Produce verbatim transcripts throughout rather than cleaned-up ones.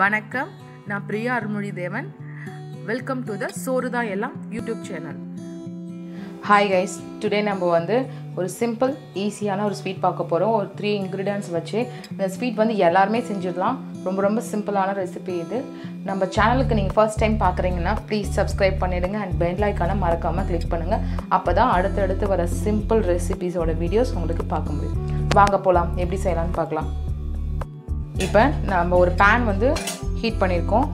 Vanakkam, நான் பிரியா அருள்மொழி தேவன். Welcome to the சோருதா எல்லாம் YouTube channel. Hi guys, today நம்ம வந்து ஒரு சிம்பிள் ஈஸியான ஒரு ஸ்வீட் பார்க்க போகிறோம். ஒரு த்ரீ இன்க்ரீடியன்ட்ஸ் வச்சு இந்த ஸ்வீட் வந்து எல்லாருமே செஞ்சிடலாம். ரொம்ப ரொம்ப சிம்பிளான ரெசிபி இது. நம்ம சேனலுக்கு நீங்கள் ஃபர்ஸ்ட் டைம் பார்க்குறீங்கன்னா ப்ளீஸ் சப்ஸ்கிரைப் பண்ணிடுங்க அண்ட் பெல் ஐக்கானை மறக்காமல் கிளிக் பண்ணுங்கள். அப்போ தான் அடுத்தடுத்து வர சிம்பிள் ரெசிபிஸோட வீடியோஸ் உங்களுக்கு பார்க்க முடியும். வாங்க போகலாம், எப்படி செய்யலான்னு பார்க்கலாம். இப்போ நம்ம ஒரு பேன் வந்து ஹீட் பண்ணியிருக்கோம்.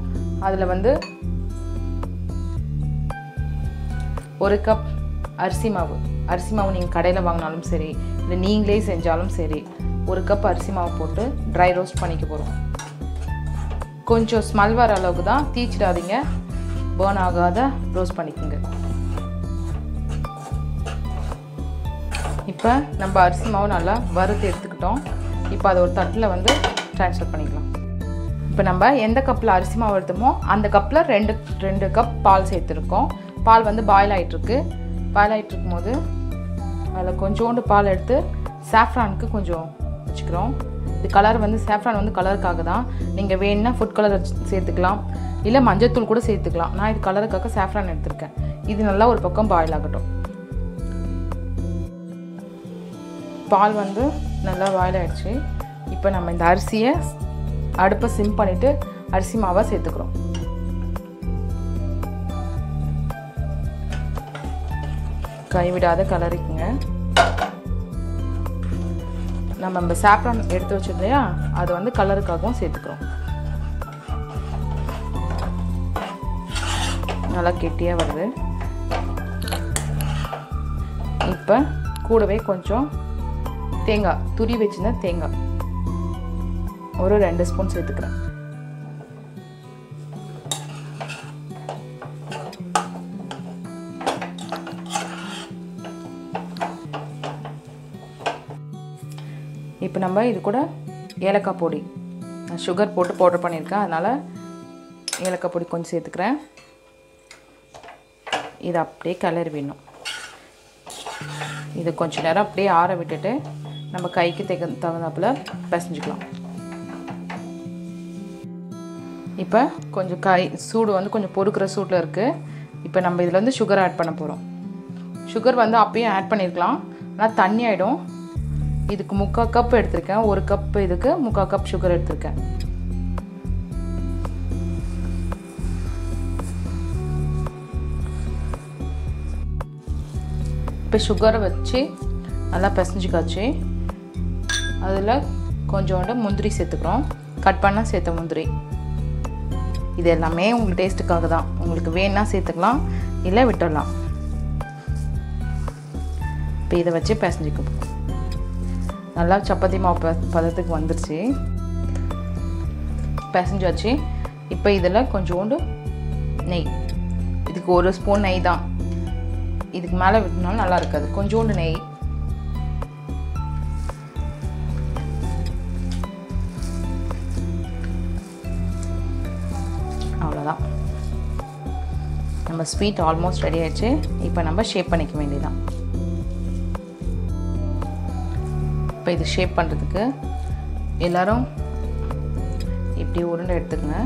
அதில் வந்து ஒரு கப் அரிசி மாவு அரிசி மாவு நீங்கள் கடையில் வாங்கினாலும் சரி, இல்லை நீங்களே செஞ்சாலும் சரி, ஒரு கப் அரிசி மாவு போட்டு ட்ரை ரோஸ்ட் பண்ணிக்க போகிறோம். கொஞ்சம் ஸ்மெல் வர அளவுக்கு தான், தீச்சிடாதீங்க, பேர்ன் ஆகாத ரோஸ்ட் பண்ணிக்கோங்க. இப்போ நம்ம அரிசி மாவு நல்லா வறுத்து எடுத்துக்கிட்டோம். இப்போ அது ஒரு தட்டில் வந்து ட்ரான்ஸ்ஃபர் பண்ணிக்கலாம். இப்போ நம்ம எந்த கப்பில் அரிசி மாவு எடுத்தோமோ அந்த கப்பில் ரெண்டு ரெண்டு கப் பால் சேர்த்துருக்கோம். பால் வந்து பாயில் ஆகிட்டுருக்கு. பாயில் ஆகிட்டுருக்கும் போது அதில் கொஞ்சோண்டு பால் எடுத்து சாஃப்ரானுக்கு கொஞ்சம் வச்சுக்கிறோம். இது கலர் வந்து சாஃப்ரான் வந்து கலருக்காக தான். நீங்கள் வேணும்னா ஃபுட் கலர் சேர்த்துக்கலாம், இல்லை மஞ்சத்தூள் கூட சேர்த்துக்கலாம். நான் இது கலருக்காக சாஃப்ரான் எடுத்துருக்கேன். இது நல்லா ஒரு பக்கம் பாயில் ஆகட்டும். பால் வந்து நல்லா பாயில் ஆகிடுச்சு. இப்போ நம்ம இந்த அரிசியை அடுப்பை சிம் பண்ணிவிட்டு அரிசி மாவை சேர்த்துக்கிறோம். கைவிடாத கலரிக்குங்க. நம்ம நம்ம சாப்ரான் எடுத்து வச்சுருந்தா அது வந்து கலருக்காகவும் சேர்த்துக்கிறோம். நல்லா கெட்டியாக வருது. இப்போ கூடவே கொஞ்சம் தேங்காய் துரி வச்சுருந்தேன். தேங்காய் ஒரு ரெண்டு ஸ்பூன் சேர்த்துக்கிறேன். இப்போ நம்ம இது கூட ஏலக்காய் பொடி, நான் சுகர் போட்டு பவுடர் பண்ணியிருக்கேன், அதனால் ஏலக்காய் பொடி கொஞ்சம் சேர்த்துக்கிறேன். இது அப்படியே கலர் வேணும். இது கொஞ்சம் நேரம் அப்படியே ஆற விட்டுட்டு நம்ம கைக்கு தகு தகுந்தாப்புல பிசைஞ்சிக்கலாம். இப்போ கொஞ்சம் காய் சூடு வந்து கொஞ்சம் பொறுக்கிற சூட்டில் இருக்குது. இப்போ நம்ம இதில் வந்து சுகர் ஆட் பண்ண போகிறோம். சுகர் வந்து அப்பயும் ஆட் பண்ணியிருக்கலாம், ஆனால் தண்ணி ஆகிடும். இதுக்கு முக்கால் கப் எடுத்திருக்கேன். ஒரு கப் இதுக்கு முக்கால் கப் சுகர் எடுத்திருக்கேன். இப்போ சுகரை வச்சு நல்லா பிசைஞ்சிக்காச்சு. அதில் கொஞ்சோண்டு முந்திரி சேர்த்துக்கிறோம். கட் பண்ணால் சேர்த்த முந்திரி. இது எல்லாமே உங்களுக்கு டேஸ்ட்டுக்காக தான். உங்களுக்கு வேணுன்னா சேர்த்துக்கலாம், இல்லை விட்டுடலாம். இப்போ இதை வச்சு பிசைஞ்சிக்கும். நல்லா சப்பாத்தி மாவு பதத்துக்கு வந்துருச்சு. பிசைஞ்சாச்சு. இப்போ இதில் கொஞ்சோண்டு நெய். இதுக்கு ஒரு ஸ்பூன் நெய் தான். இதுக்கு மேலே விட்டுனாலும் நல்லா இருக்காது. கொஞ்சோண்டு நெய். நம்ம ஸ்வீட் ஆல்மோஸ்ட் ரெடி ஆயிடுச்சு. இப்போ நம்ம ஷேப் பண்ணிக்க வேண்டியதான். இப்போ இது ஷேப் பண்ணுறதுக்கு எல்லோரும் இப்படி உருண்டை எடுத்துக்கங்க.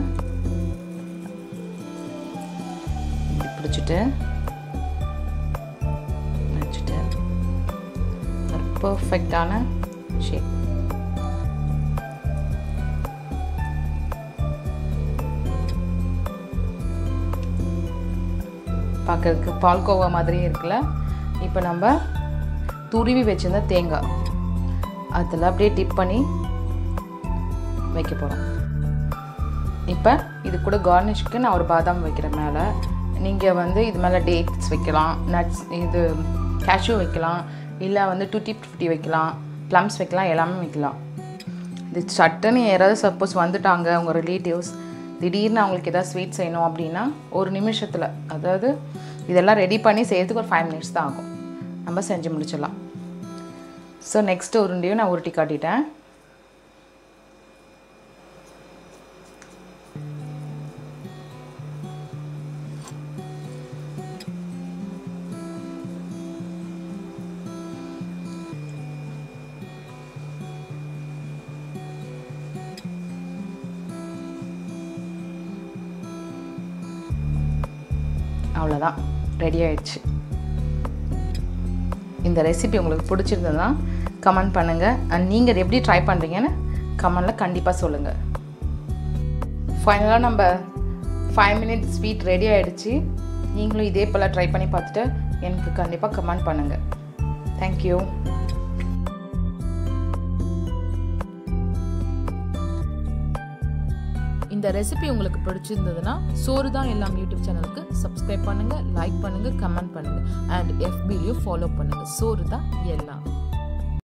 இப்படி பிடிச்சிட்டு வச்சுட்டு ஒரு பர்ஃபெக்டான ஷேப். பார்க்கறதுக்கு பால்கோவா மாதிரியே இருக்குல்ல. இப்போ நம்ம துருவி வச்சுருந்த தேங்காய் அதில் அப்படியே டிப் பண்ணி வைக்க போகிறோம். இப்போ இது கூட கார்னிஷ்க்கு நான் ஒரு பாதாம் வைக்கிற மேலே. நீங்கள் வந்து இது மேலே டேட்ஸ் வைக்கலாம், நட்ஸ், இது கேஷ்யூ வைக்கலாம், இல்லை வந்து டூட்டி ஃபிஃப்டி வைக்கலாம், ப்ளம்ஸ் வைக்கலாம், எல்லாமே வைக்கலாம். இது சட்டுன்னு யாராவது சப்போஸ் வந்துட்டாங்க உங்கள் ரிலேட்டிவ்ஸ், திடீர்னு அவங்களுக்கு எதாவது ஸ்வீட் செய்யணும் அப்படின்னா ஒரு நிமிஷத்தில், அதாவது இதெல்லாம் ரெடி பண்ணி செய்கிறதுக்கு ஒரு ஃபைவ் மினிட்ஸ் தான் ஆகும், நம்ம செஞ்சு முடிச்சிடலாம். ஸோ நெக்ஸ்ட்டு உருண்டையும் நான் உருட்டி காட்டிட்டேன். அவ்வளோதான், ரெடி ஆகிடுச்சு. இந்த ரெசிபி உங்களுக்கு பிடிச்சிருந்ததுன்னா கமெண்ட் பண்ணுங்கள். அண்ட் நீங்கள் எப்படி ட்ரை பண்ணுறீங்கன்னு கமெண்டில் கண்டிப்பாக சொல்லுங்கள். ஃபைனலாக நம்ம ஃபைவ் மினிட்ஸ் ஸ்வீட் ரெடி ஆகிடுச்சு. நீங்களும் இதே போல் ட்ரை பண்ணி பார்த்துட்டு எனக்கு கண்டிப்பாக கமெண்ட் பண்ணுங்கள். தேங்க்யூ. இந்த ரெசிபி உங்களுக்கு பிடிச்சிருந்ததுன்னா சோறுதா எல்லாம் யூடியூப் சேனலுக்கு சப்ஸ்கிரைப் பண்ணுங்கள், லைக் பண்ணுங்கள், கமெண்ட் பண்ணுங்கள். அண்ட் எஃபிலையும் ஃபாலோ பண்ணுங்கள், சோறுதா எல்லாம்.